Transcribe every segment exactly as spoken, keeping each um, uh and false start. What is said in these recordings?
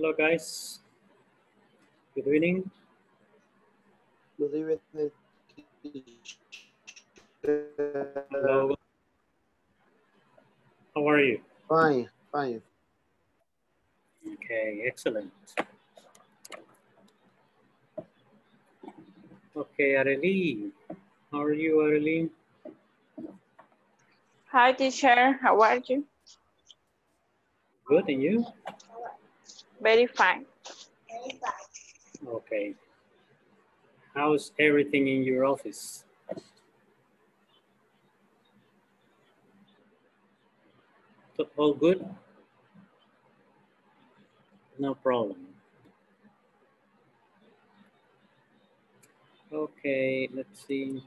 Hello, guys. Good evening. Good evening. Hello. How are you? Fine, fine. Okay, excellent. Okay, Arely. How are you, Arely? Hi, teacher. How are you? Good, and you? Very fine. Very fine. Okay. How's everything in your office? All good? No problem. Okay, let's see.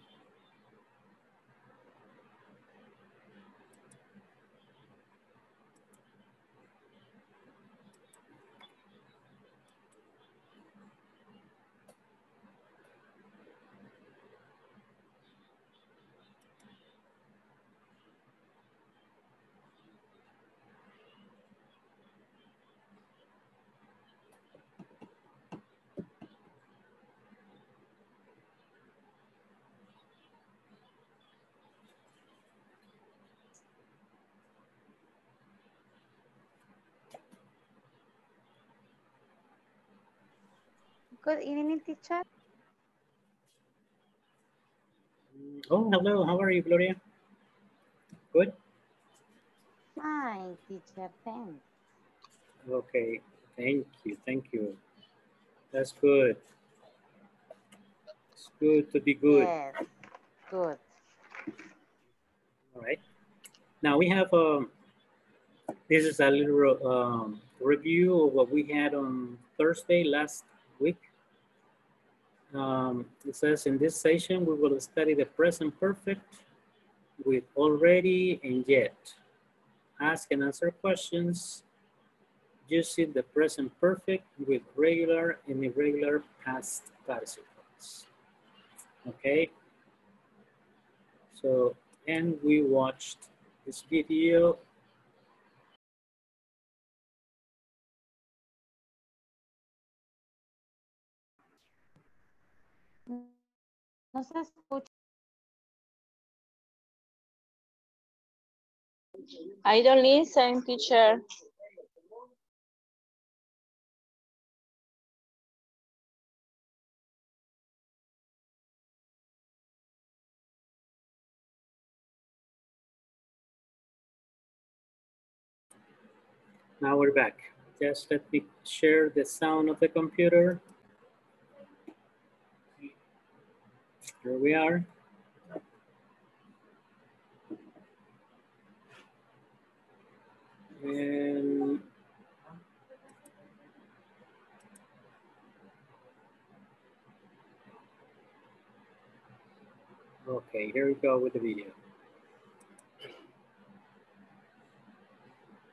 Good evening, teacher. Oh, hello. How are you, Gloria? Good? Fine, teacher. Thanks. Okay. Thank you. Thank you. That's good. It's good to be good. Yes. Good. All right. Now we have, um, this is a little um, review of what we had on Thursday last week. Um, it says, in this session, we will study the present perfect with already and yet. Ask and answer questions using the present perfect with regular and irregular past participles. Okay. So, and we watched this video. No se escucha. I don't listen, teacher. Now we're back. Just let me share the sound of the computer. Here we are. And okay, here we go with the video.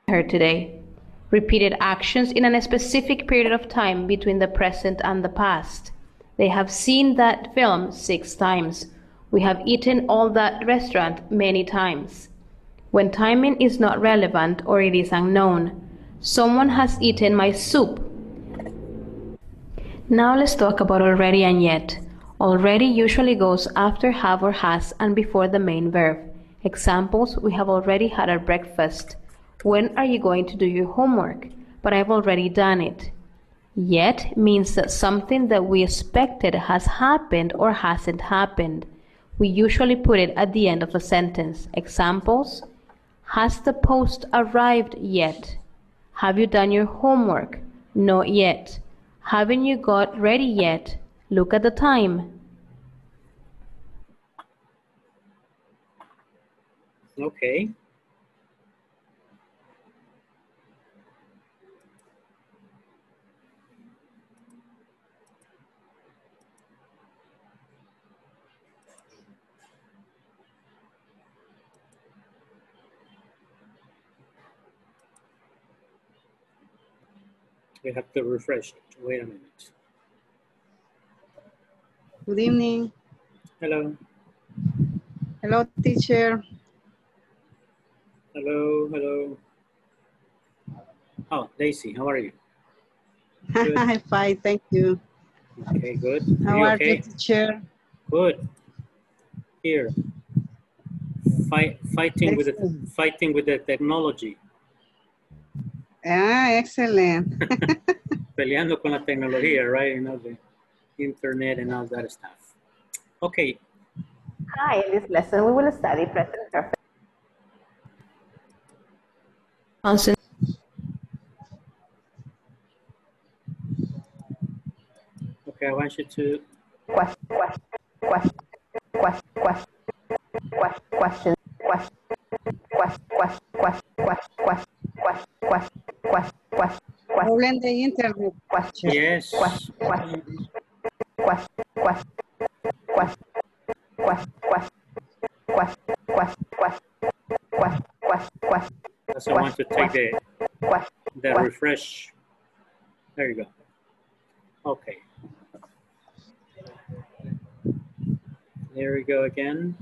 Her today. Repeated actions in a specific period of time between the present and the past. They have seen that film six times. We have eaten all that restaurant many times. When timing is not relevant or it is unknown, someone has eaten my soup. Now let's talk about already and yet. Already usually goes after have or has and before the main verb. Examples, we have already had our breakfast. When are you going to do your homework? But I've already done it. Yet means that something that we expected has happened or hasn't happened. We usually put it at the end of a sentence. Examples, has the post arrived yet? Have you done your homework? Not yet. Haven't you got ready yet? Look at the time. Okay. We have to refresh it. Wait a minute. Good evening. Hello. Hello, teacher. Hello, hello. Oh, Daisy, how are you? Hi, fine, thank you. Okay, good. How are you, teacher? Good. Here, fight, fighting with the, fighting with the technology. Ah, excellent. Peleando con la tecnología, right? You know, the internet and all that stuff. Okay. Hi, in this lesson we will study present perfect. Constant. Okay, I want you to question, question, question, question, question, question, question, question, question, question, question, question, question, question, question, question, question, question. The interview question. Yes. Question, question, question, question, question, question, question, question, question, question, question, question. I want to take the, the refresh. There you go. Okay. There we go again.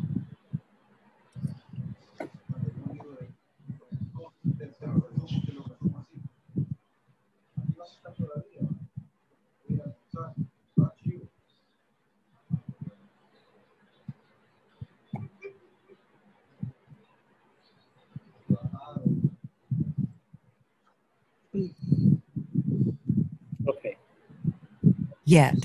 Okay. Yet.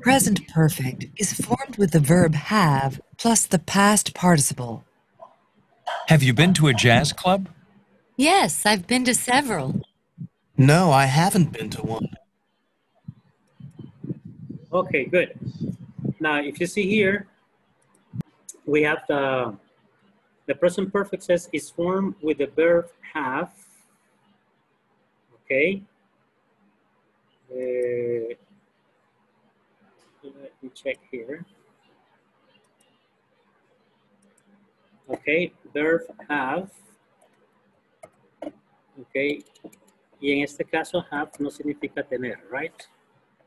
Present perfect is formed with the verb have plus the past participle. Have you been to a jazz club? Yes, I've been to several. No, I haven't been to one. Okay, good. Now, if you see here, we have the, the present perfect says is formed with the verb have. Okay. Uh, let me check here. Okay, verb have. Okay, y en este caso have no significa tener, right?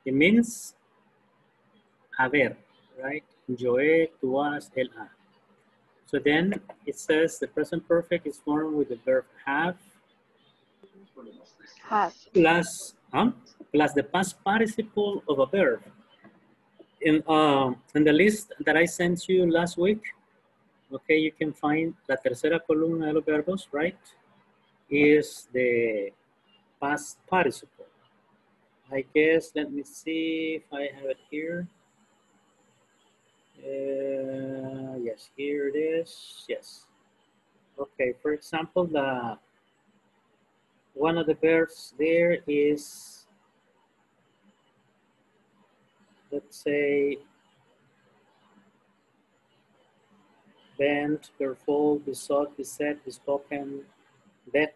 It means haber, right? Yo he, tú has, él ha. So then it says the present perfect is formed with the verb have. Have. Plus, huh? Plus the past participle of a verb. In, uh, in the list that I sent you last week, okay, you can find la tercera columna de los verbos, right, is the past participle. I guess, let me see if I have it here. Uh, yes, here it is, yes. Okay, for example, the one of the verbs there is, let's say, bent, perfold, besought, beset, bespoken, bet,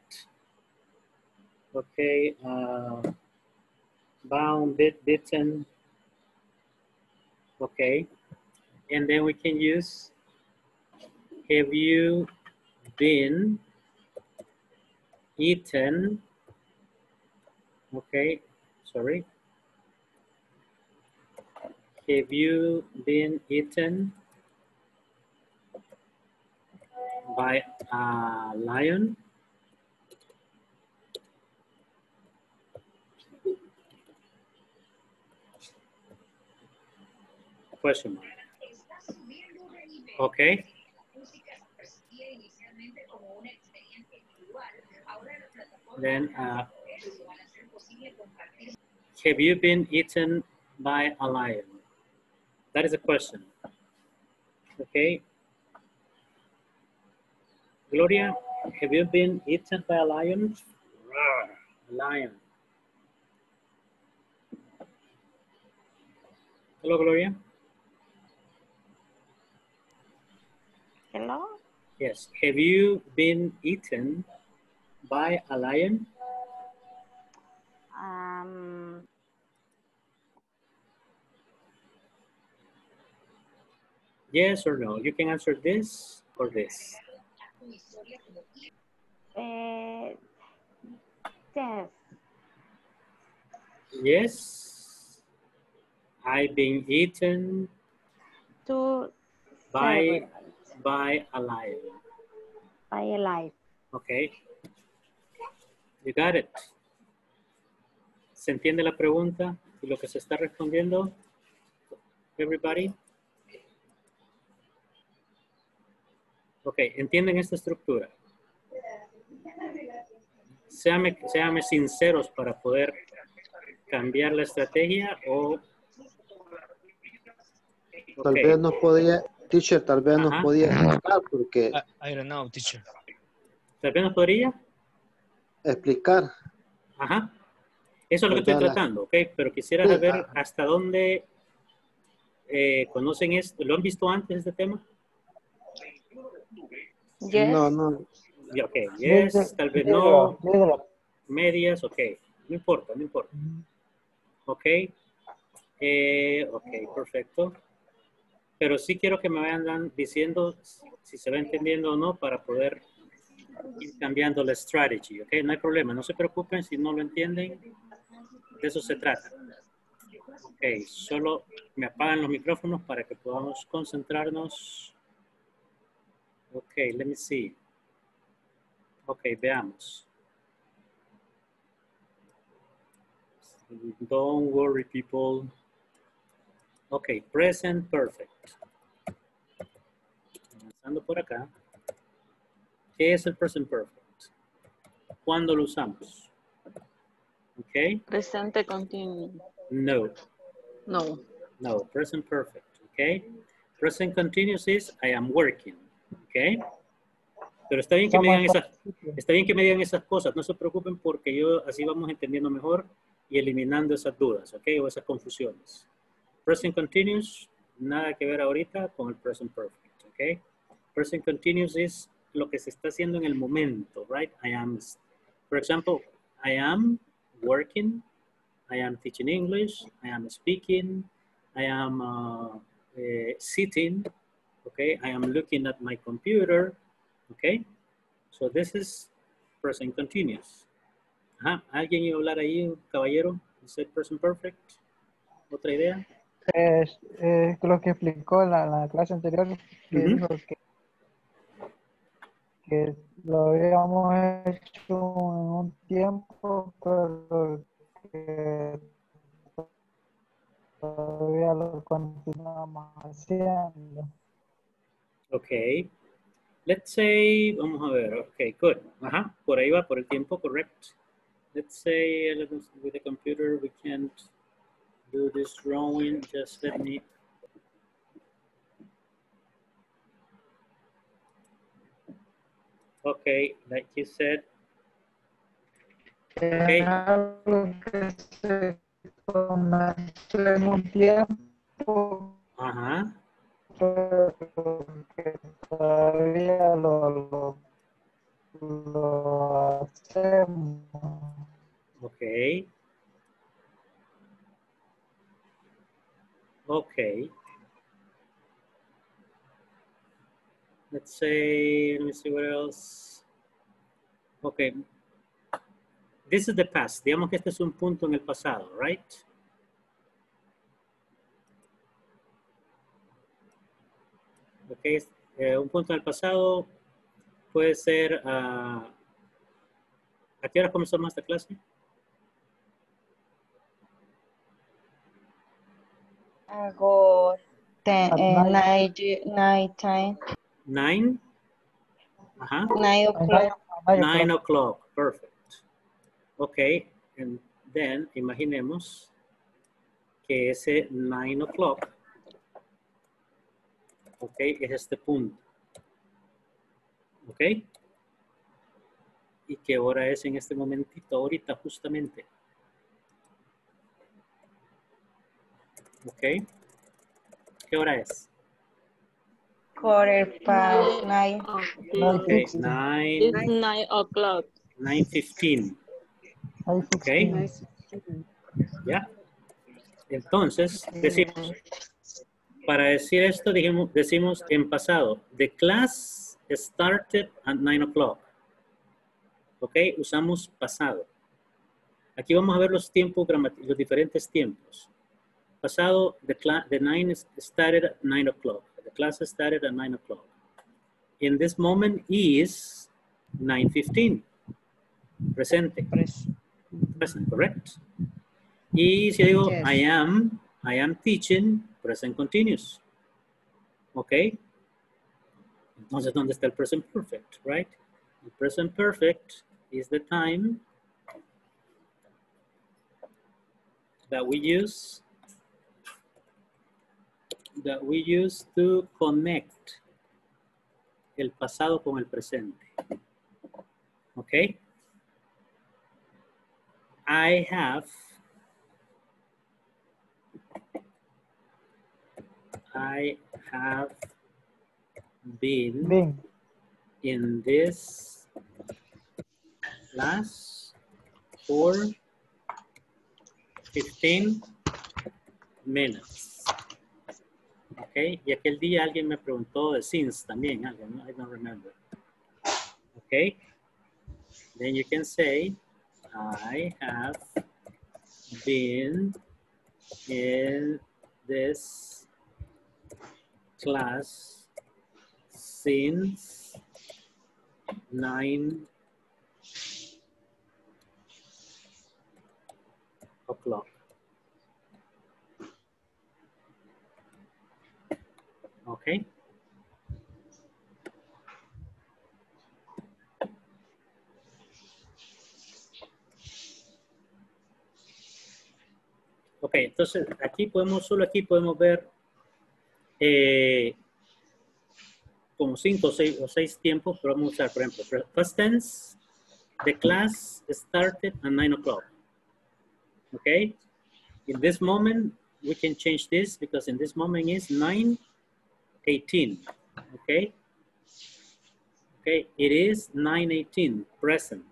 okay, uh, bound, bit, bitten, okay. And then we can use, have you been, eaten, okay, sorry. Have you been eaten by a lion? Question mark. Okay. Then, uh, have you been eaten by a lion? That is a question. Okay. Gloria, have you been eaten by a lion? A lion. Hello, Gloria. Hello? Yes. Have you been eaten by a lion? Um. Yes or no? You can answer this or this. Uh, yes. Yes. I've been eaten to by by a lion. By a lion. Okay. You got it. ¿Se entiende la pregunta y lo que se está respondiendo? Everybody. Ok, ¿entienden esta estructura? Seame, seame sinceros para poder cambiar la estrategia o... Okay. Tal vez nos podía, teacher, tal vez Ajá. nos podía explicar porque... I, I don't know, teacher. Tal vez nos podría... Explicar. Ajá. Eso es lo que estoy tratando, ok, pero quisiera sí, saber claro. hasta dónde eh, conocen esto. ¿Lo han visto antes este tema? Yes. No, no. Ok, yes, tal vez no. Medias, ok. No importa, no importa. Ok. Eh, ok, perfecto. Pero sí quiero que me vayan diciendo si se va entendiendo o no para poder ir cambiando la strategy, ok. No hay problema, no se preocupen si no lo entienden. De eso se trata. Ok, solo me apagan los micrófonos para que podamos concentrarnos. Ok, let me see. Ok, veamos. Don't worry, people. Ok, present perfect. Comenzando por acá. ¿Qué es el present perfect? ¿Cuándo lo usamos? Ok. Presente continuo. No. No. No, present perfect. Ok. Present continuous is I am working. Ok. Pero está bien que me digan esas, está bien que me digan esas cosas. No se preocupen porque yo así vamos entendiendo mejor y eliminando esas dudas, ok, o esas confusiones. Present continuous, nada que ver ahorita con el present perfect, ok. Present continuous es lo que se está haciendo en el momento, right? I am, por ejemplo, I am working, I am teaching English, I am speaking, I am uh, eh, sitting, ok, I am looking at my computer, ok. So this is present continuous. Ajá. ¿Alguien iba a hablar ahí, caballero? ¿Es el present perfect? ¿Otra idea? Eh, eh, lo que explicó la, la clase anterior, que uh-huh. dijo que, que lo habíamos hecho en un tiempo, pero que todavía lo continuamos haciendo. Ok. Let's say, vamos a ver, ok, good. Ajá, por ahí va, por el tiempo, correcto. Let's say with the computer we can't do this drawing. Just let me. Okay, like you said. Okay. Uh-huh. Lo hacemos. Ok. Ok. Let's say, let me see what else. Ok. This is the past. Digamos que este es un punto en el pasado, right? Ok, eh, un punto en el pasado. Puede ser, uh, ¿a qué hora comenzamos esta clase? Hago nine time. ¿Nine? Ajá. Nine o'clock. Nine o'clock, perfect. Ok, and then imaginemos que ese nine o'clock, ok, es este punto. ¿Ok? ¿Y qué hora es en este momentito? Ahorita, justamente. ¿Ok? ¿Qué hora es? Quarter past nine. Ok, nine. Nine o'clock. Nine fifteen. ¿Ok? ¿Ya? Entonces, decimos, para decir esto, dijimos, decimos en pasado, the class started at nine o'clock. Ok, usamos pasado. Aquí vamos a ver los tiempos, los diferentes tiempos. Pasado, the, the nine started at nine o'clock. The class started at nine o'clock. In this moment is nine fifteen. Presente. Present, correct. Y si digo, yes. I am, I am teaching, present continuous. ¿Ok? Entonces, ¿dónde está el present perfect, right? The present perfect is the time that we use, that we use to connect el pasado con el presente. Okay? I have, I have been, been. in this class for fifteen minutes. Okay, y aquel día alguien me preguntó de since también, alguien, ¿no? I don't remember. Okay, then you can say, I have been in this class since nine o'clock. Okay. Ok, entonces aquí podemos, solo aquí podemos ver eh, como cinco o seis, o seis tiempos, pero vamos a usar, por ejemplo, first tense, the class started at nine o'clock. Ok, in this moment, we can change this because in this moment is nine eighteen. Ok, okay, it is nine eighteen, present.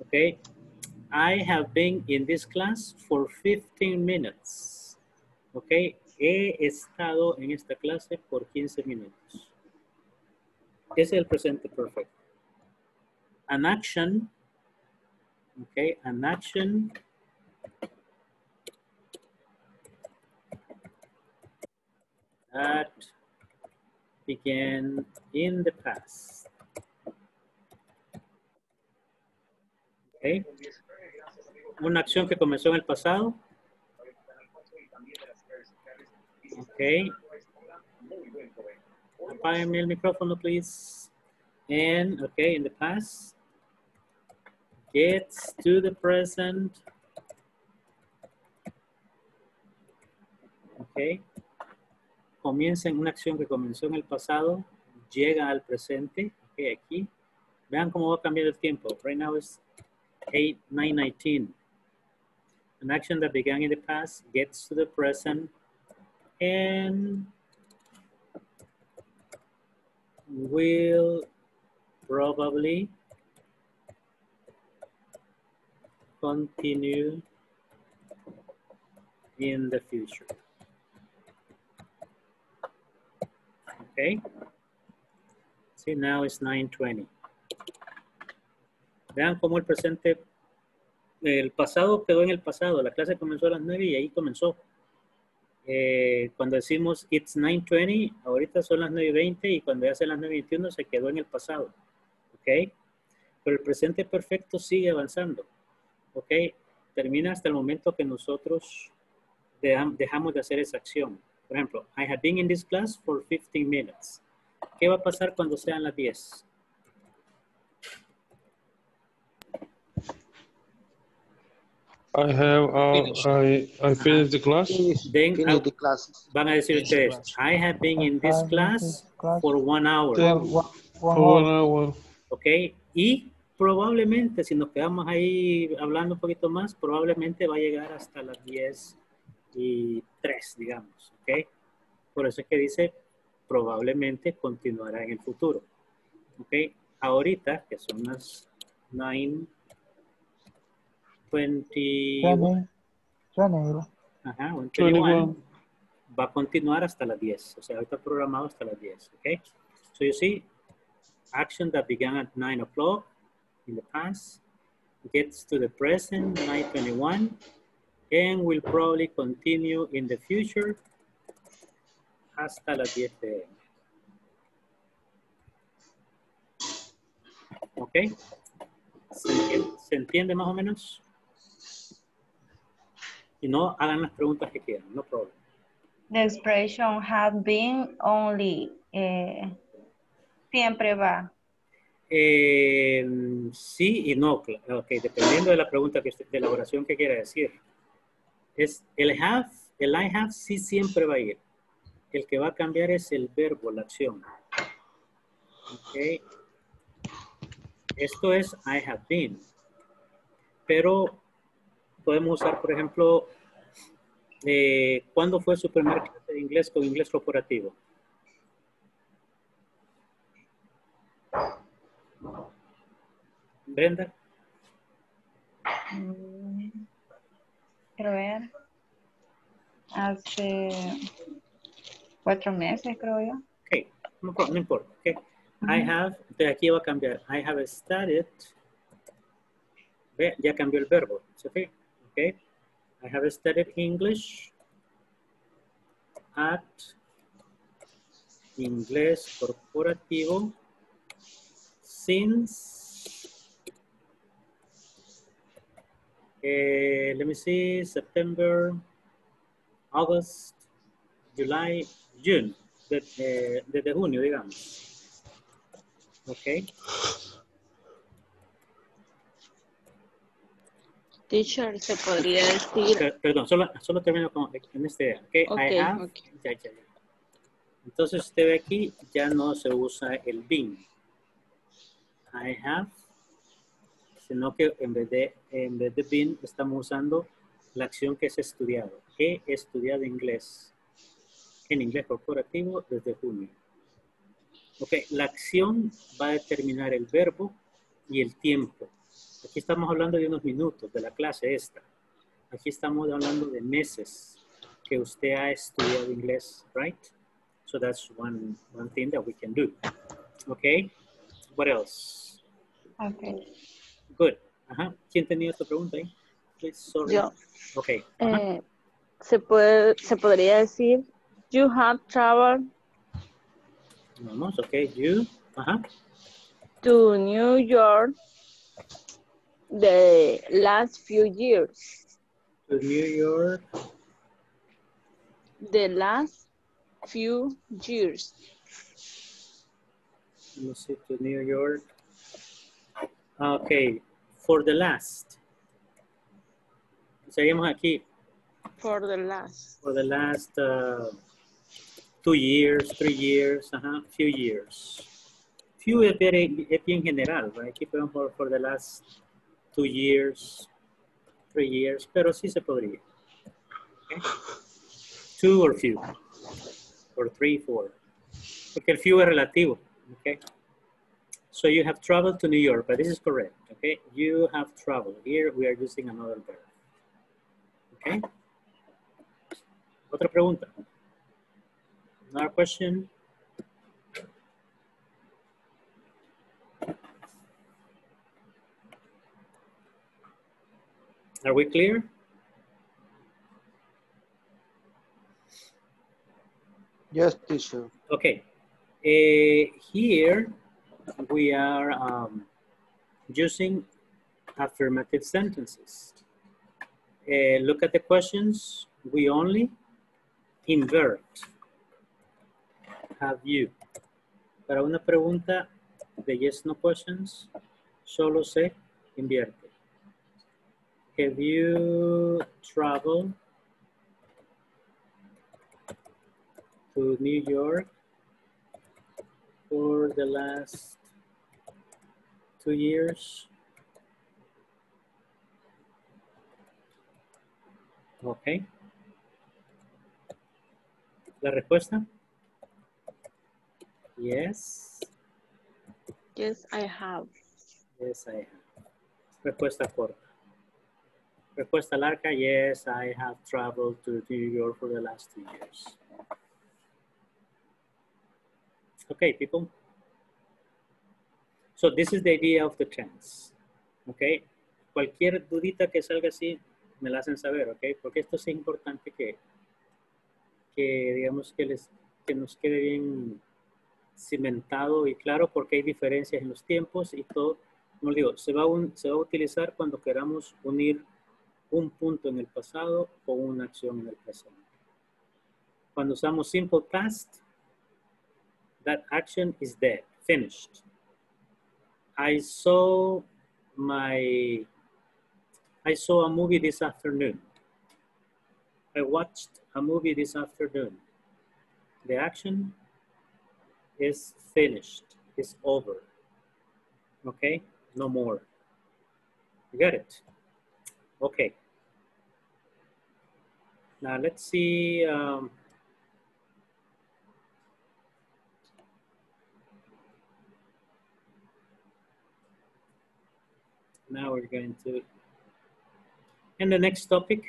Ok. I have been in this class for fifteen minutes. Okay, he estado en esta clase por quince minutos. Ese es el presente perfecto. An action, okay, an action that began in the past. Okay. Una acción que comenzó en el pasado. Okay. Apáguenme el micrófono, please. And, okay, in the past. Gets to the present. Okay. Comienza en una acción que comenzó en el pasado. Llega al presente. Okay, aquí. Vean cómo va a cambiar el tiempo. Right now is eight, nine nineteen. An action that began in the past gets to the present and will probably continue in the future. Okay. See, now it's nine twenty. Vean cómo el presente, el pasado quedó en el pasado. La clase comenzó a las nueve y ahí comenzó. Eh, cuando decimos it's nine twenty, ahorita son las nueve veinte y cuando ya son las nueve veintiuno se quedó en el pasado. ¿Ok? Pero el presente perfecto sigue avanzando. ¿Ok? Termina hasta el momento que nosotros dejamos de hacer esa acción. Por ejemplo, I have been in this class for fifteen minutes. ¿Qué va a pasar cuando sean las diez? I have, uh, I, I finished the class. Then I, the class. Van a decir ustedes, I have been in this class for one hour. For one hour. Okay, y probablemente, si nos quedamos ahí hablando un poquito más, probablemente va a llegar hasta las diez y tres, digamos, ok. Por eso es que dice, probablemente continuará en el futuro. Ok, ahorita, que son las nueve, twenty-one. Ajá, twenty-one. Va a continuar hasta las diez. O sea, ahorita programado hasta las diez. Okay? So you see, action that began at nine o'clock in the past gets to the present, nine twenty-one, and will probably continue in the future hasta las diez de la mañana. Okay? ¿Se entiende, ¿se entiende más o menos? Y no hagan las preguntas que quieran, no problem. The expression have been only, eh, siempre va. Eh, sí y no, okay, dependiendo de la pregunta, que, de la oración que quiera decir. Es el have, el I have sí siempre va a ir. El que va a cambiar es el verbo, la acción. Okay. Esto es I have been. Pero podemos usar, por ejemplo, eh, ¿cuándo fue su primer clase de inglés con Inglés Corporativo? Brenda. Quiero ver. Hace cuatro meses, creo yo. Ok, no, no importa. Okay. Mm-hmm. I have, de aquí va a cambiar. I have started. Ve, ya cambió el verbo. Okay. Okay. I have studied English at Inglés Corporativo since. Uh, let me see, September, August, July, June, desde, desde junio, digamos. Ok. Teacher, se podría decir. Perdón, solo, solo termino con, en este. Okay, okay, I have. Okay. Ya, ya, ya. Entonces, usted ve aquí, ya no se usa el been. I have. Sino que en vez de, en vez de been, estamos usando la acción que es estudiado. He estudiado inglés en Inglés Corporativo desde junio. Ok, la acción va a determinar el verbo y el tiempo. Aquí estamos hablando de unos minutos de la clase esta. Aquí estamos hablando de meses que usted ha estudiado inglés, right? So that's one, one thing that we can do. Ok, what else? Ok. Good. Ajá. ¿Quién tenía esta pregunta ahí? Eh? Yo. Ok. Eh, ¿se, puede, ¿Se podría decir you have traveled? Vamos, ok. You. Ajá. To New York the last few years. To New York. The last few years. Let's see, to New York. Ok, for the last. Seguimos aquí. For the last. For the last uh, two years, three years, uh-huh, few years. Few es bien, es bien general, right? Aquí podemos por for the last two years, three years, pero sí se podría. Okay. Two or few. Or three, four. Porque el few es relativo, okay? So you have traveled to New York, but this is correct, okay? You have traveled. Here we are using another verb, okay? Otra pregunta. Another question. Are we clear? Yes, teacher. Okay. Uh, here, we are um, using affirmative sentences. Uh, look at the questions. We only invert. Have you? Para una pregunta de yes, no questions, solo se invierte. Have you traveled to New York for the last two years? Okay. La respuesta? Yes. Yes, I have. Yes, I have. Respuesta corta. Respuesta larga, yes, I have traveled to New York for the last two years. Okay, people. So this is the idea of the tense. Okay. Cualquier dudita que salga así, me la hacen saber, okay? Porque esto es importante que, que digamos que les, que nos quede bien cimentado y claro, porque hay diferencias en los tiempos y todo. Como les digo, se va, un, se va a utilizar cuando queramos unir un punto en el pasado o una acción en el presente. Cuando usamos simple past, that action is dead, finished. I saw my, I saw a movie this afternoon. I watched a movie this afternoon. The action is finished, it's over. Okay, no more. You got it? Okay. Now let's see. Um, now we're going to, and the next topic.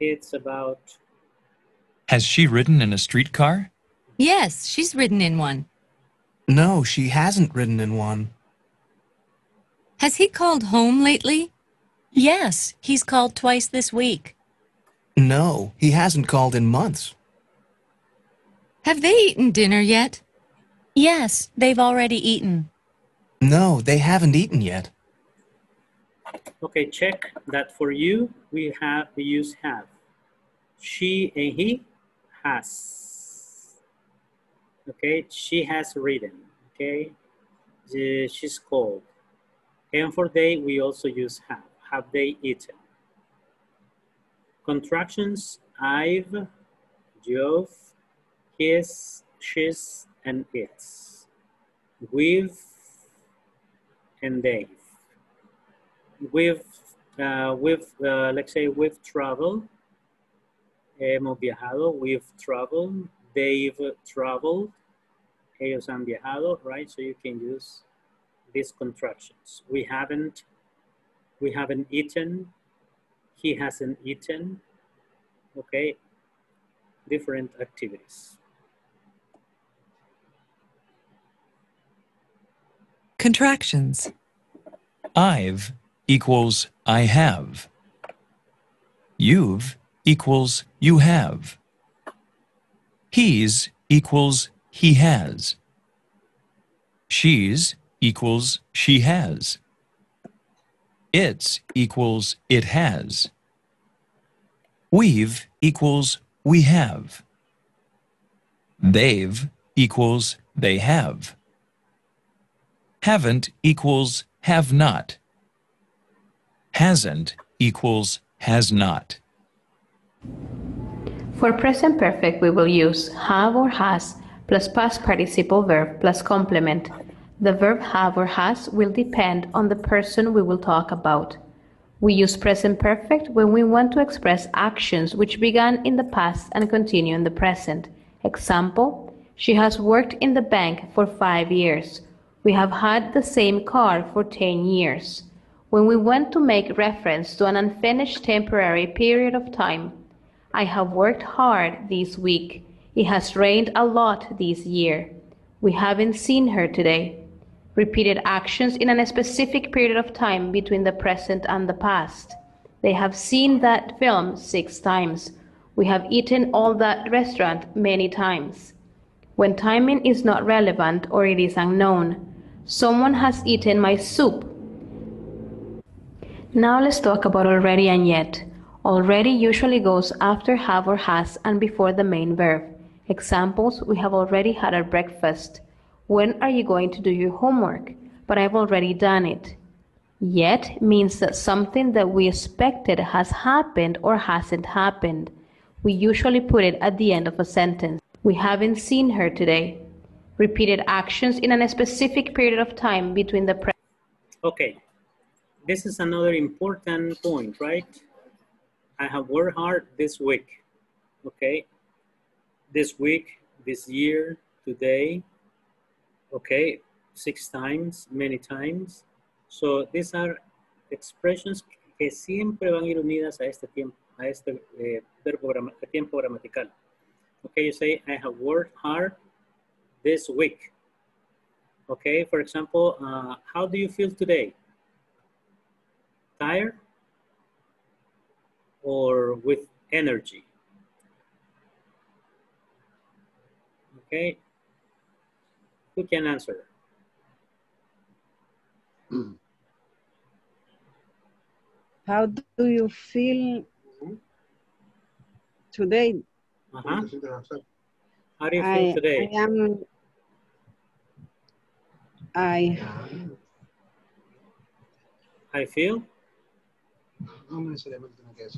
It's about. Has she ridden in a streetcar? Yes, she's ridden in one. No, she hasn't ridden in one. Has he called home lately? Yes, he's called twice this week. No, he hasn't called in months. Have they eaten dinner yet? Yes, they've already eaten. No, they haven't eaten yet. Okay, check that for you. We have, we use have. She and he has. Okay, she has ridden. Okay, she's called. And for they, we also use have. Have they eaten? Contractions, I've, you've, his, she's, and its. We've and they've. We've, uh, we've uh, let's say, we've traveled. Hemos viajado. We've traveled. They've traveled. Ellos han viajado, right? So you can use these contractions. We haven't, we haven't eaten. He hasn't eaten. Okay. Different activities. Contractions. I've equals I have. You've equals you have. He's equals he has. She's equals she has. It's equals it has. We've equals we have. They've equals they have. Haven't equals have not. Hasn't equals has not. For present perfect, we will use have or has plus past participle verb plus complement. The verb have or has will depend on the person we will talk about. We use present perfect when we want to express actions which began in the past and continue in the present. Example, she has worked in the bank for five years. We have had the same car for ten years. When we want to make reference to an unfinished temporary period of time, I have worked hard this week. It has rained a lot this year. We haven't seen her today. Repeated actions in a specific period of time between the present and the past. They have seen that film six times. We have eaten all that restaurant many times. When timing is not relevant or it is unknown, someone has eaten my soup. Now let's talk about already and yet. Already usually goes after have or has and before the main verb. Examples, we have already had our breakfast. When are you going to do your homework? But I've already done it. Yet means that something that we expected has happened or hasn't happened. We usually put it at the end of a sentence. We haven't seen her today. Repeated actions in a specific period of time between the present. Okay. This is another important point, right? I have worked hard this week, okay? This week, this year, today, okay? Six times, many times. So these are expressions que siempre van a ir unidas a este tiempo, a este eh, verbo, a tiempo gramatical. Okay, you say, I have worked hard this week. Okay, for example, uh, how do you feel today? Tired or with energy. Okay, who can answer? How do you feel today? Uh-huh. How do you feel I, today? I am, I, I feel,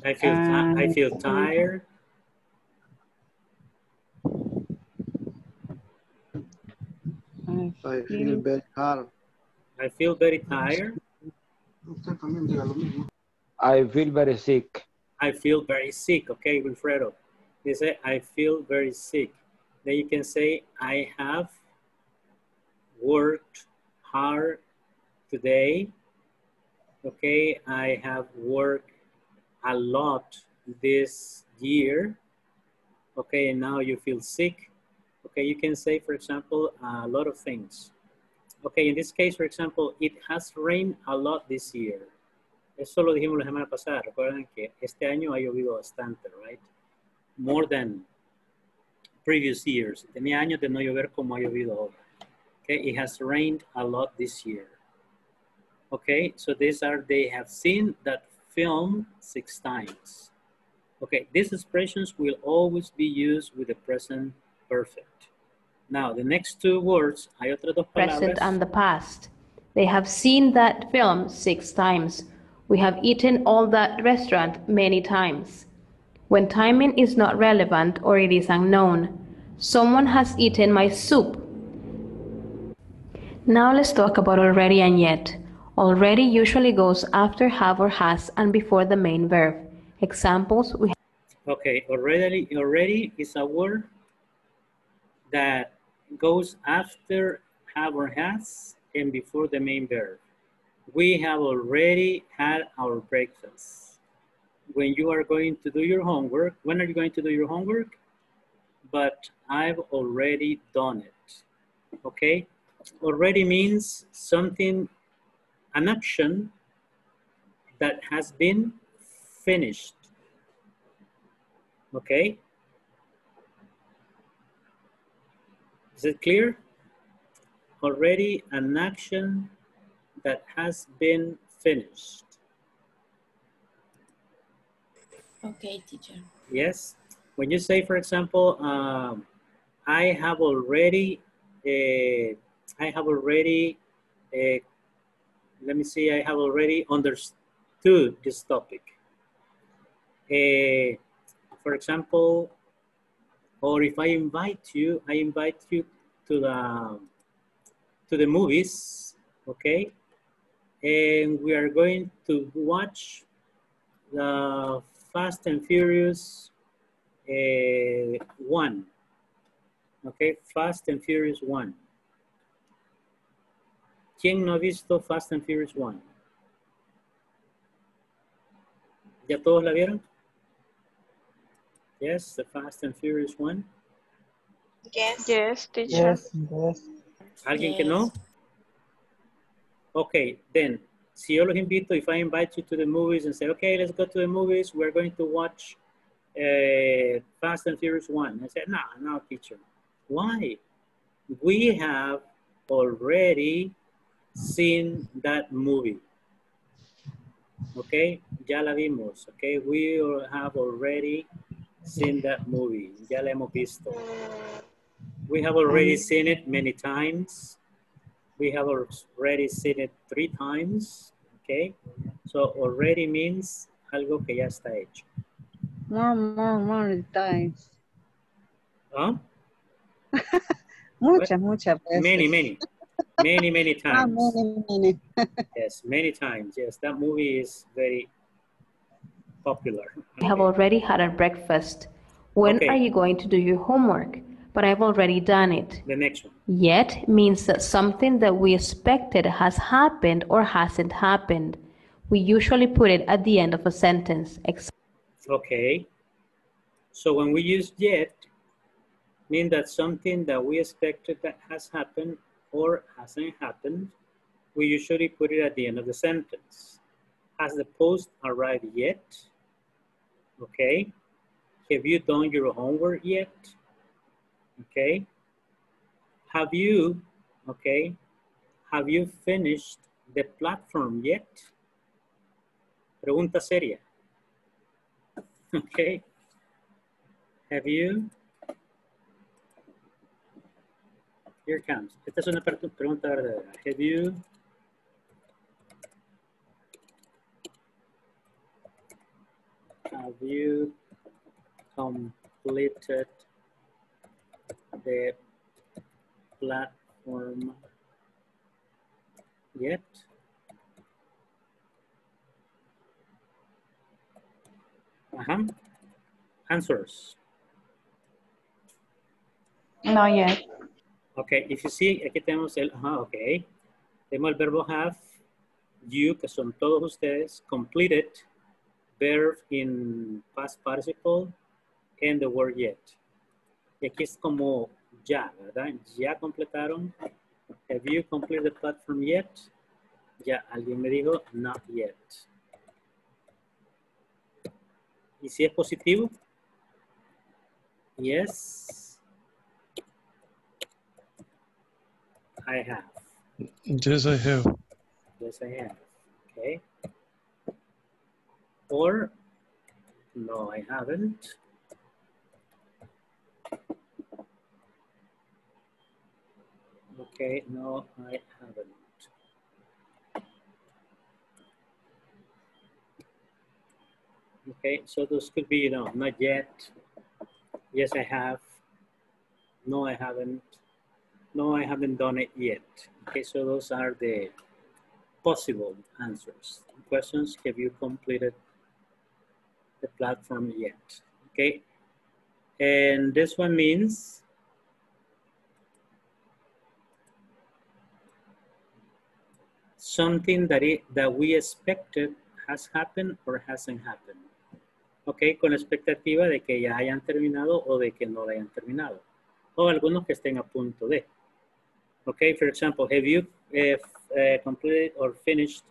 I feel, uh, I feel tired. I feel, I feel very tired. I feel very tired. I feel very sick. I feel very sick. Okay, Wilfredo. You say, I feel very sick. Then you can say, I have worked hard today. Okay, I have worked a lot this year. Okay, and now you feel sick. Okay, you can say, for example, a lot of things. Okay, in this case, for example, it has rained a lot this year. Eso lo dijimos la semana pasada. Recuerden que este año ha llovido bastante, right? More than previous years. Tenía años de no llover como ha llovido ahora. Okay, it has rained a lot this year. Okay, so these are, they have seen that film six times. Okay, these expressions will always be used with the present perfect. Now, the next two words, hay otras dos palabras. Present and the past. They have seen that film six times. We have eaten all that restaurant many times. When timing is not relevant or it is unknown, someone has eaten my soup. Now let's talk about already and yet. Already usually goes after have or has and before the main verb. Examples we have. Okay, already, already is a word that goes after have or has and before the main verb. We have already had our breakfast. When you are going to do your homework, when are you going to do your homework? But I've already done it, okay? Already means something, an action that has been finished, okay? Is it clear? Already an action that has been finished. Okay, teacher. Yes. When you say, for example, um, I have already, uh, I have already, uh, let me see, I have already understood this topic. Uh, for example, or if I invite you, I invite you to the, to the movies, okay? And we are going to watch the Fast and Furious uh, one. Okay, Fast and Furious one. ¿Quién no ha visto Fast and Furious one? ¿Ya todos la vieron? Yes, the Fast and Furious one. Yes. Yes, teacher. Yes, yes. ¿Alguien yes. que no? Okay, then, si yo los invito, if I invite you to the movies and say, okay, let's go to the movies, we're going to watch uh, Fast and Furious one. I said, no, no, teacher. Why? We have already seen that movie. Okay, ya la vimos. Okay, we have already seen that movie. Ya la hemos visto. We have already seen it many times. We have already seen it three times, okay? So already means algo que ya está hecho. More, more, more times. Huh? Muchas, muchas veces. Many, many. Many, many times. Ah, many, many. Yes, many times. Yes, that movie is very popular. Okay. I have already had a breakfast. When okay. are you going to do your homework? But I've already done it. The next one. Yet means that something that we expected has happened or hasn't happened. We usually put it at the end of a sentence. Okay. So when we use yet, mean that something that we expected that has happened or hasn't happened, we usually put it at the end of the sentence. Has the post arrived yet? Okay. Have you done your homework yet? Okay, have you, okay, have you finished the platform yet? Pregunta seria. Okay. Have you? Here comes. Esta es una pregunta verdadera. Have you? Have you completed the platform yet? Uh-huh. Answers. No yet. Okay, if you see, aquí tenemos el, ajá, uh-huh, ok. Tenemos el verbo have, you, que son todos ustedes, completed, verb in past participle, and the word yet. Y aquí es como ya, ¿verdad? Ya completaron. Have you completed the platform yet? Ya, alguien me dijo, not yet. ¿Y si es positivo? Yes. I have. Yes, I have. Yes, I have. Okay. Or, no, I haven't. Okay, no, I haven't. Okay, so those could be, you know, not yet. Yes, I have. No, I haven't. No, I haven't done it yet. Okay, so those are the possible answers. Questions, have you completed the platform yet? Okay, and this one means something that, it, that we expected has happened or hasn't happened. Okay, con la expectativa de que ya hayan terminado o de que no la hayan terminado. O algunos que estén a punto de. Okay, for example, have you if, uh, completed or finished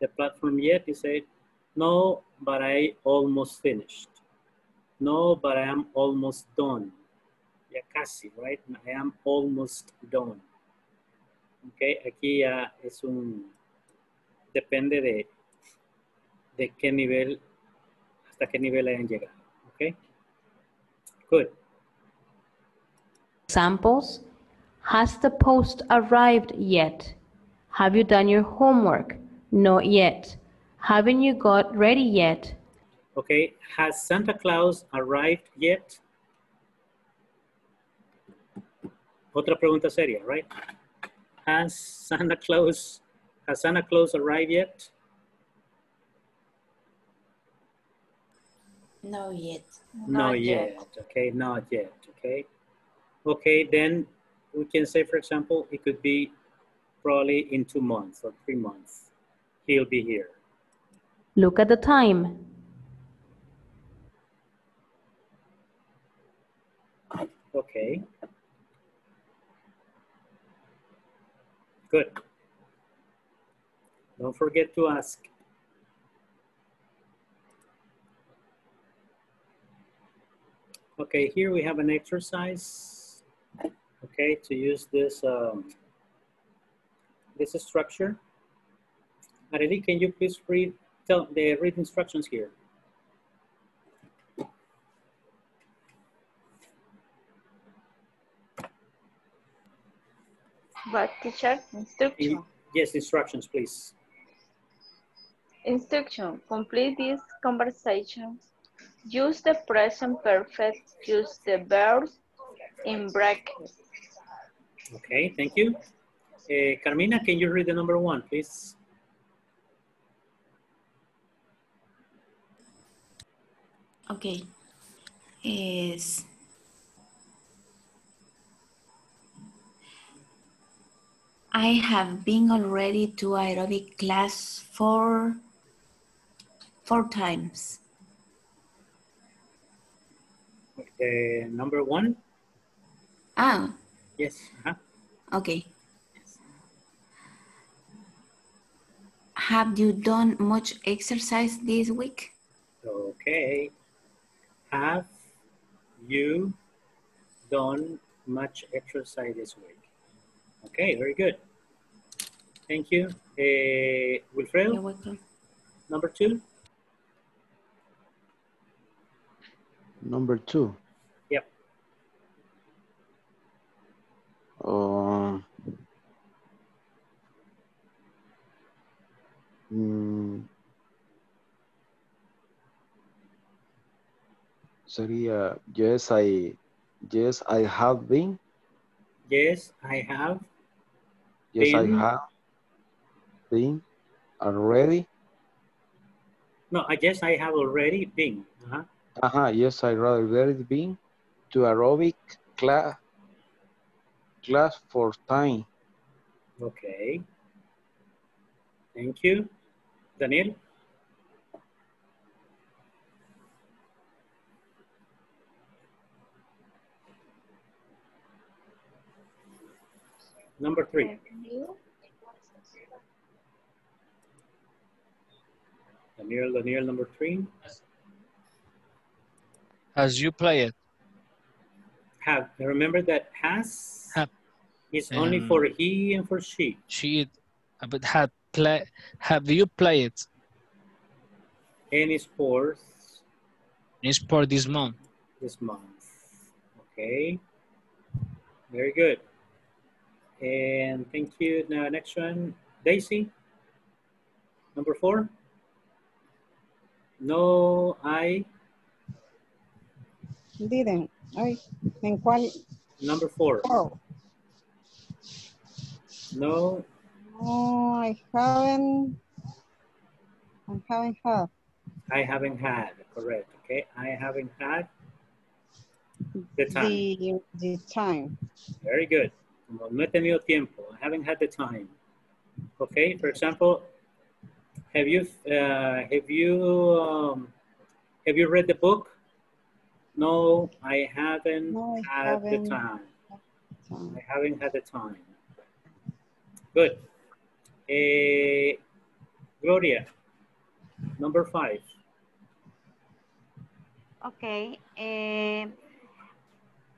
the platform yet? You say, no, but I almost finished. No, but I am almost done. Ya casi, right? I am almost done. Okay, aquí ya es un... Depende de, de qué nivel... hasta qué nivel hayan llegado, okay? Good. Examples. Has the post arrived yet? Have you done your homework? Not yet. Haven't you got ready yet? Okay, has Santa Claus arrived yet? Otra pregunta seria, right? Has Santa Claus, has Santa Claus arrived yet? No yet. Not yet. yet. Okay, not yet. Okay. Okay, then we can say, for example, it could be probably in two months or three months. He'll be here. Look at the time. Okay. Good. Don't forget to ask. Okay, here we have an exercise, okay, to use this um, this structure. Arely, can you please read tell the read instructions here? But teacher, instruction. In, yes, instructions, please. Instruction: complete these conversations. Use the present perfect, use the verbs in brackets. Okay, thank you. Uh, Carmina, can you read the number one, please? Okay. Is I have been already to aerobic class four, four times. Uh, number one. Ah. Yes. Uh-huh. Okay. Yes. Have you done much exercise this week? Okay. Have you done much exercise this week? Okay, very good. Thank you. Uh, Wilfredo, number two. Number two. Yep. Uh, mm, sorry. Uh, yes, I. Yes, I have been. Yes, I have. Yes, been. I have. Been already? No, I guess I have already been. Uh-huh. Uh-huh, yes, I already been to aerobic class class for time. Okay. Thank you. Daniel? Number three. Daniel, Daniel, number three. Has you played? Have. Remember that has have. Is um, only for he and for she. She, but have play. Have you played any sports? Any sport this month? This month. Okay. Very good. And thank you. Now next one, Daisy. Number four. No, I didn't. I think quali number four. Oh. No. No, I haven't. I haven't had. I haven't had. Correct. Okay. I haven't had the time. The, the time. Very good. No, no he tenido tiempo. I haven't had the time. Okay. For example. Have you uh, have you um, have you read the book? No, I haven't no, I had haven't the time. time. I haven't had the time. Good. Uh, Gloria, number five. Okay. Uh,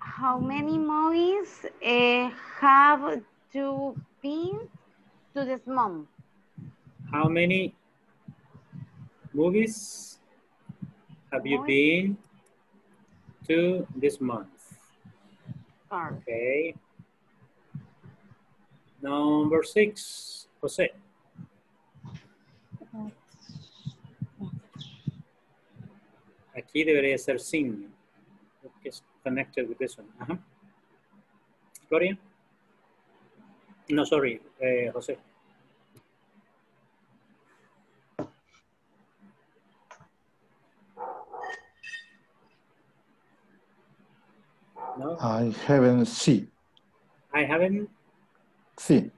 how many movies uh, have you been to this month? How many movies have you been to this month? Okay. Number six, José. Aquí debería ser sin. It's connected with this one. Uh-huh. Gloria? No, sorry, uh, José. No. I haven't seen. I haven't seen.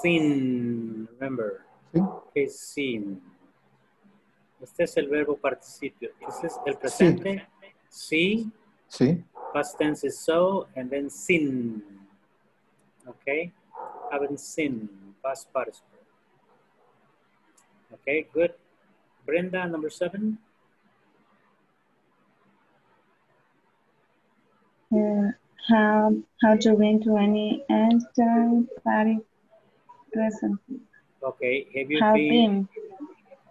Seen, remember. ¿Sí? Okay, seen. Este es el verbo participio. Este es el presente. Sí. Sí. Past tense is so, and then seen. Okay. Haven't seen. Past participle. Okay, good. Brenda, number seven. Uh, how how to been to any Einstein party present? Okay, have you have been, been?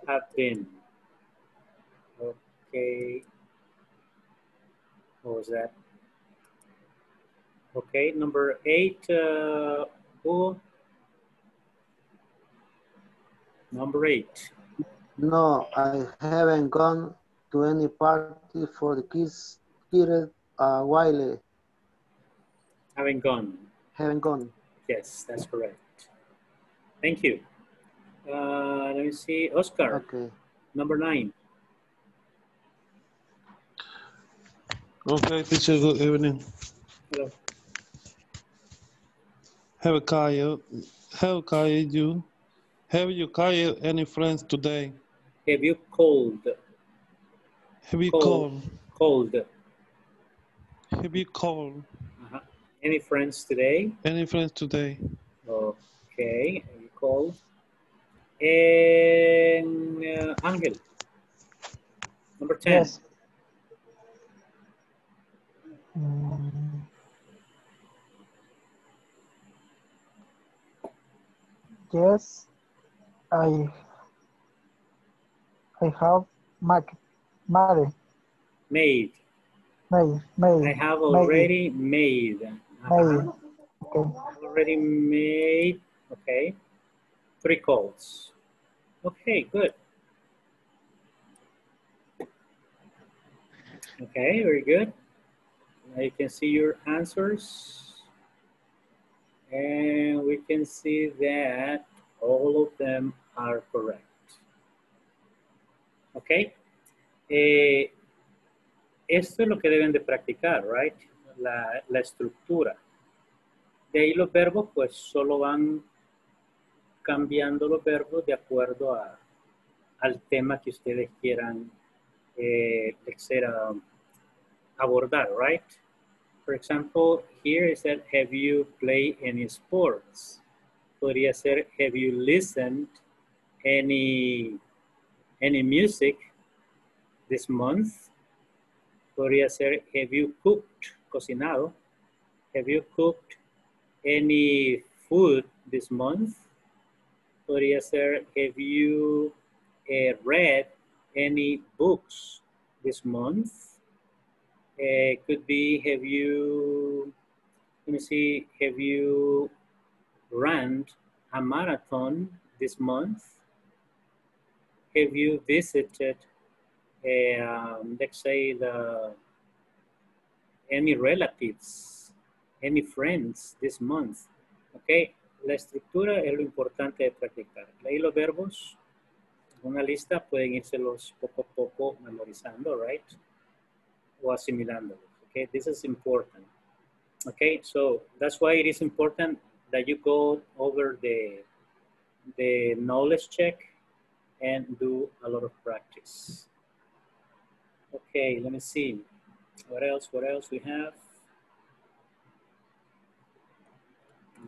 Have been. Okay. What was that? Okay, number eight. Uh, who? Number eight. No, I haven't gone to any party for the kids period. Uh, while haven't gone. Haven't gone. Yes, that's correct. Thank you. Uh, let me see. Oscar. Okay. Number nine. Okay, teacher, good evening. Hello. Have you, have you, have you called any friends today? Have you called? Have you called? Called. Have you called? Uh-huh. Any friends today? Any friends today? Okay, have you called? And uh, Angel, number ten. Yes. Um, yes, I I have made. Made. Made. Made. Made. I have already made. Made. Made. Okay. Already made. Okay. Three calls. Okay, good. Okay, very good. Now you can see your answers. And we can see that all of them are correct. Okay. Eh, esto es lo que deben de practicar, right? La, la estructura. De ahí los verbos, pues solo van cambiando los verbos de acuerdo a, al tema que ustedes quieran eh, ser, um, abordar, right? For example, here is that, have you played any sports? Podría ser, have you listened any, any music this month? Podría ser, have you cooked, cocinado? Have you cooked any food this month? Podría ser, have you uh, read any books this month? Uh, could be, have you, let me see, have you run a marathon this month? Have you visited, uh, um, let's say, the, any relatives, any friends this month? Okay. La estructura es lo importante de practicar. Leí los verbos, una lista, pueden irselos poco a poco memorizando, right? O asimilándolos, okay? This is important. Okay, so that's why it is important that you go over the, the knowledge check and do a lot of practice. Okay, let me see. What else, what else we have?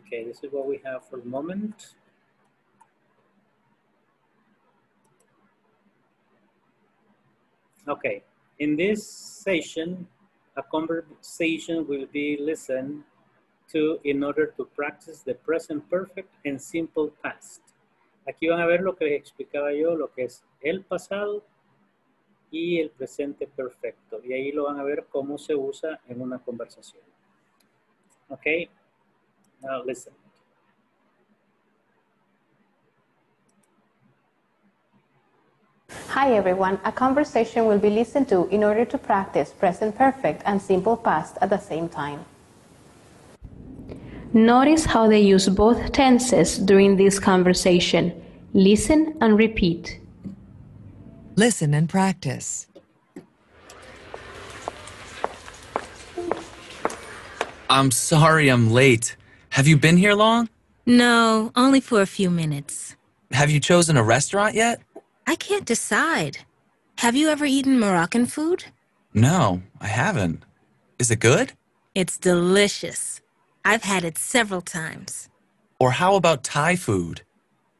Okay, this is what we have for the moment. Okay, in this session, a conversation will be listened to in order to practice the present perfect and simple past. Aquí van a ver lo que les explicaba yo, lo que es el pasado y el presente perfecto. Y ahí lo van a ver cómo se usa en una conversación. Okay. Now listen. Hi everyone, a conversation will be listened to in order to practice present perfect and simple past at the same time. Notice how they use both tenses during this conversation. Listen and repeat. Listen and practice. I'm sorry I'm late. Have you been here long? No, only for a few minutes. Have you chosen a restaurant yet? I can't decide. Have you ever eaten Moroccan food? No, I haven't. Is it good? It's delicious. I've had it several times. Or how about Thai food?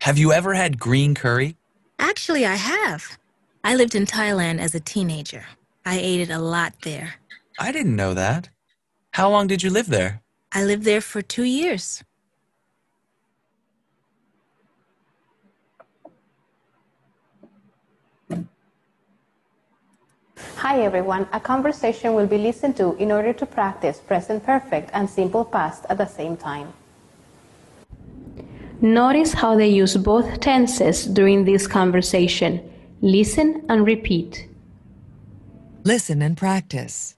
Have you ever had green curry? Actually, I have. I lived in Thailand as a teenager. I ate it a lot there. I didn't know that. How long did you live there? I lived there for two years. Hi everyone, a conversation will be listened to in order to practice present perfect and simple past at the same time. Notice how they use both tenses during this conversation. Listen and repeat. Listen and practice.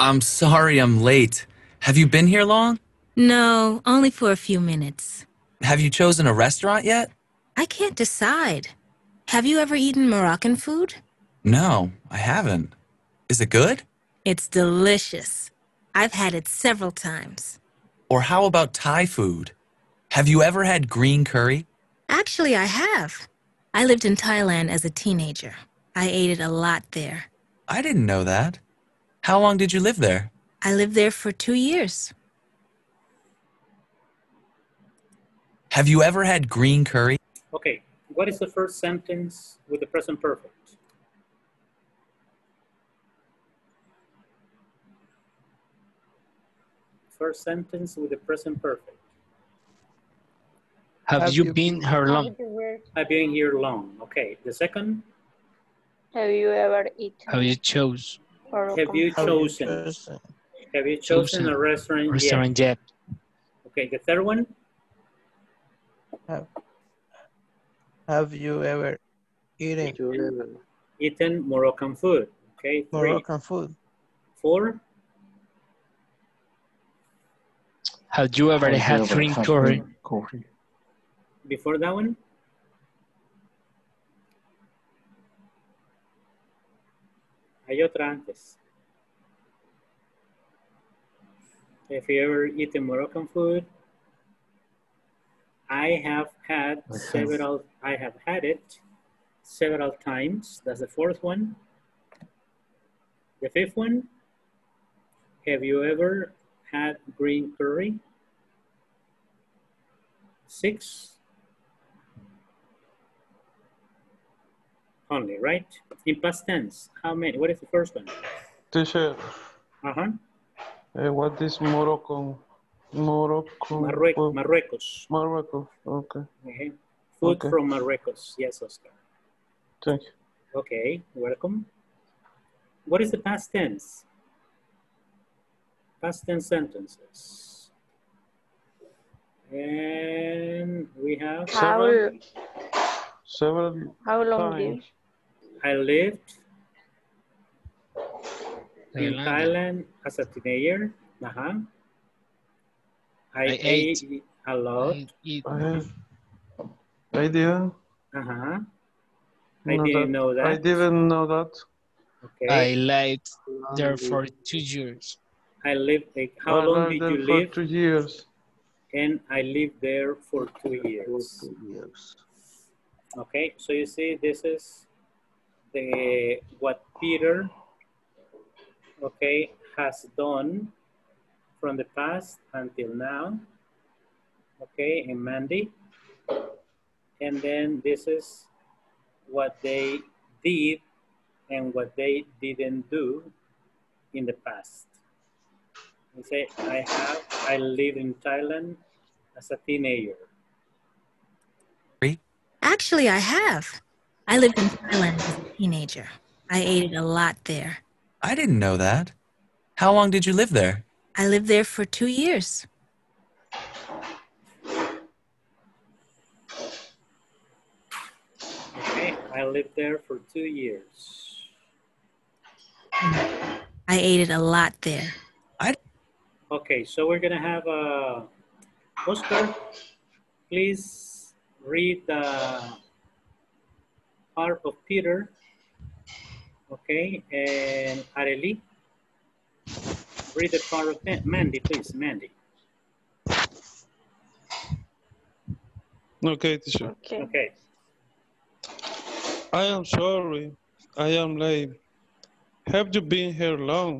I'm sorry I'm late. Have you been here long? No, only for a few minutes. Have you chosen a restaurant yet? I can't decide. Have you ever eaten Moroccan food? No, I haven't. Is it good? It's delicious. I've had it several times. Or how about Thai food? Have you ever had green curry? Actually, I have. I lived in Thailand as a teenager. I ate it a lot there. I didn't know that. How long did you live there? I lived there for two years. Have you ever had green curry? Okay, what is the first sentence with the present perfect? first sentence with the present perfect. Have, have you, you been here long? I've been here long. Okay. The second? Have you ever eaten? Have you chose? Have you chosen? Have you chosen, have you chosen a restaurant, restaurant yet? yet? Okay. The third one? Have, have you ever eaten? Have you ever eaten Moroccan food? Okay. Three. Moroccan food. Four? Have you ever have had you ever green curry? curry? Before that one? Hay otra antes. If you ever eaten Moroccan food, I have had okay. several, I have had it several times. That's the fourth one. The fifth one, have you ever had green curry? Six. Only, right? In past tense, how many? What is the first one? Teacher. Uh-huh. Uh, what is Morocco? Morocco. Marruecos. Marruecos. Morocco. Okay. Uh-huh. Food okay. from Marruecos. Yes, Oscar. Thank you. Okay, welcome. What is the past tense? Past tense sentences. And we have several. Several how long times. Did? I lived Thailand. in Thailand as a teenager. Uh-huh. I, I ate, ate a lot. I, eat. I, I didn't. Uh-huh. I no didn't that. know that. I didn't know that. Okay. I lived there for two years. I lived. Like, how I long did you live? For two years. And I lived there for two years. For two years. Okay. So you see, this is. The, what Peter, okay, has done from the past until now, okay, and Mandy, and then this is what they did and what they didn't do in the past. You say, I have, I lived in Thailand as a teenager. Actually, I have. I lived in Thailand as a teenager. I ate a lot there. I didn't know that. How long did you live there? I lived there for two years. Okay, I lived there for two years. I ate a lot there. I... Okay, so we're going to have a... Uh, Oscar, please read the... part of Peter, okay, and Arely, read the part of Man Mandy, please, Mandy. Okay, teacher. Okay. okay. I am sorry, I am late. Have you been here long?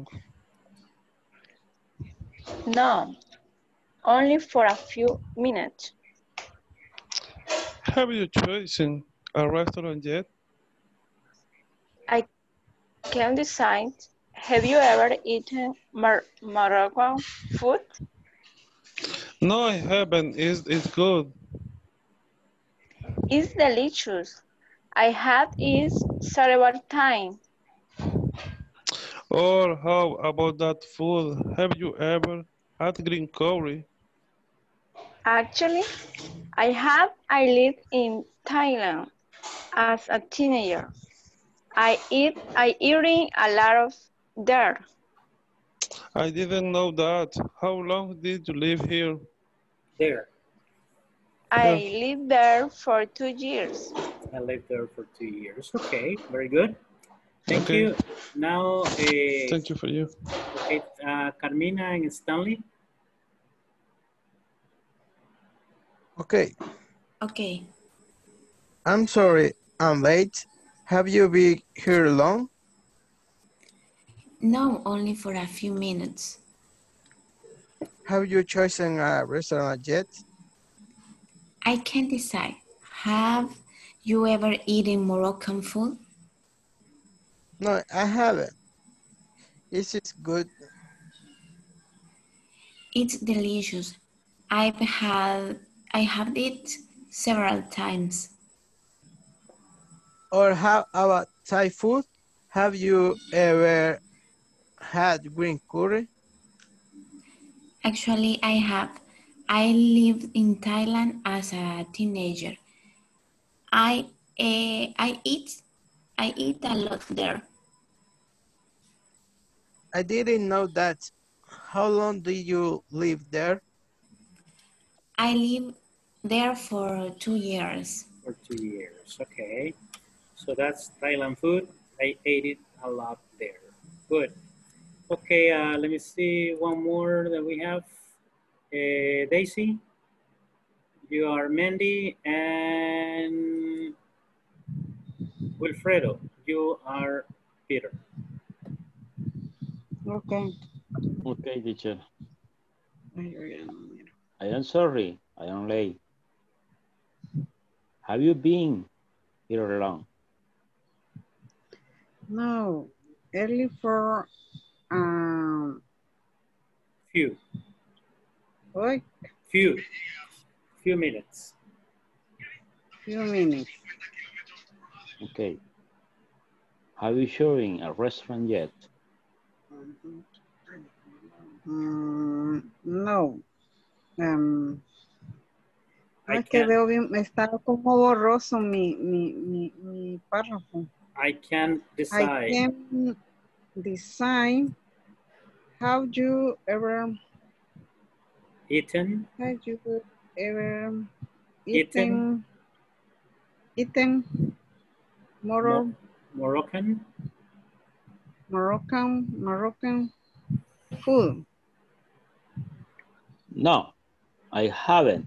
No, only for a few minutes. Have you chosen a restaurant yet? I can decide. Have you ever eaten Mar Moroccan food? No, I haven't. It's, it's good. It's delicious. I had it several times. Or how about that food? Have you ever had green curry? Actually, I have. I live in Thailand. As a teenager, I eat, I eating a lot of dirt. I didn't know that. How long did you live here? There. I yeah. lived there for two years. I lived there for two years. Okay, very good. Thank okay. you. Now, uh, thank you for you. Okay, uh, Carmina and Stanley. Okay. Okay. I'm sorry, I'm late. Have you been here long? No, only for a few minutes. Have you chosen a restaurant yet? I can't decide. Have you ever eaten Moroccan food? No, I haven't. This is good. It's delicious. I've had, I have it several times. Or how about Thai food? Have you ever had green curry? Actually, I have. I lived in Thailand as a teenager. I uh, I eat I eat a lot there. I didn't know that. How long did you live there? I lived there for two years. For two years, okay. So that's Thailand food. I ate it a lot there. Good. Okay, uh, let me see one more that we have. Uh, Daisy, you are Mandy, and Wilfredo, you are Peter. Okay. Okay, teacher. I am sorry, I am late. Have you been here long? No, early for um few. What? Few. Few minutes. Few minutes. Okay. Have you shown a restaurant yet? Mm-hmm. Mm, no. Um, I que veo bien, está como borroso mi, mi, mi, mi párrafo. I can't decide. I can't decide. Have you ever eaten? Have you ever eaten? Eaten? Moro Moroccan? Moroccan, Moroccan food. No, I haven't.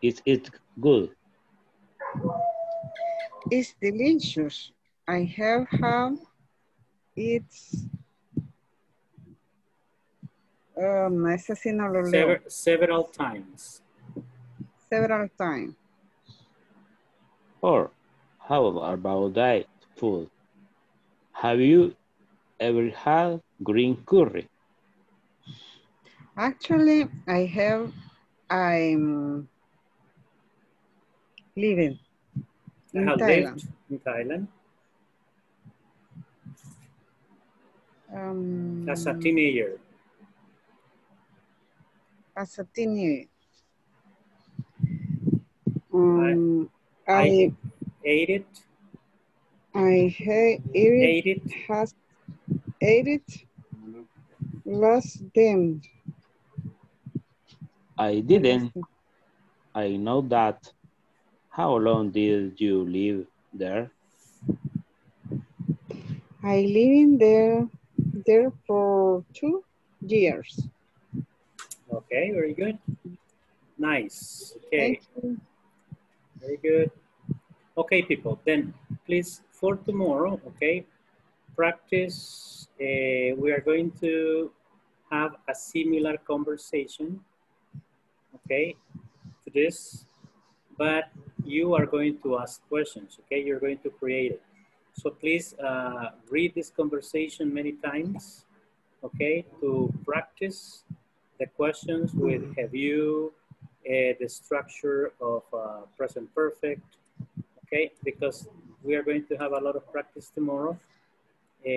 It is good. It's delicious. I have had it um, several, several times. Several times. Or how about that food? Have you ever had green curry? Actually, I have, I'm living in I've Thailand. Lived in Thailand. Um, as a teenager. As a teenager. Um, I, I, I ate it. I ate it. Ate it. Has, ate it. Last them. I didn't. I know that. How long did you live there? I lived there there for two years. Okay, very good. Nice. Okay. Very good. Okay, people. Then please for tomorrow, okay, practice. Uh, we are going to have a similar conversation. Okay, to this, but you are going to ask questions, okay? You're going to create it. So please uh, read this conversation many times, okay? To practice the questions with have you, uh, the structure of uh, present perfect, okay? Because we are going to have a lot of practice tomorrow uh,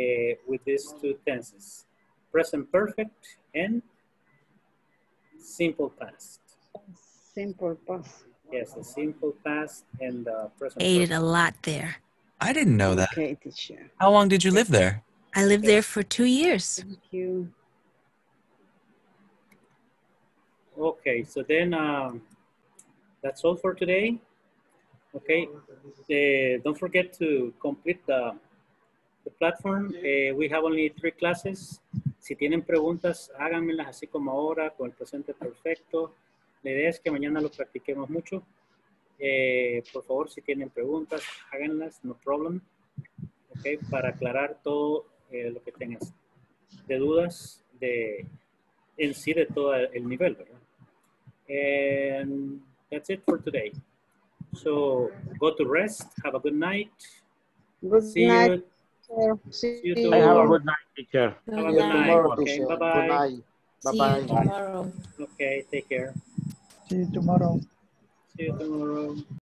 with these two tenses. Present perfect and simple past. Simple past. Yes, the simple past and the present. Ate it a lot there. I didn't know that. Okay, teacher. How long did you live there? I lived okay. there for two years. Thank you. Okay, so then um, that's all for today. Okay, uh, don't forget to complete the, the platform. Uh, we have only three classes. Si tienen preguntas, háganmelas así como ahora, con el presente perfecto. La idea es que mañana lo practiquemos mucho. Eh, por favor, si tienen preguntas, háganlas, no problem. Okay, para aclarar todo eh, lo que tengas de dudas de, en sí de todo el nivel, ¿verdad? And that's it for today. So, go to rest. Have a good night. Good See night. You. See you tomorrow. Have a good night, teacher. Have a good night. Okay, bye-bye. Bye-bye. See you tomorrow. Okay, take care. See you tomorrow. See you tomorrow.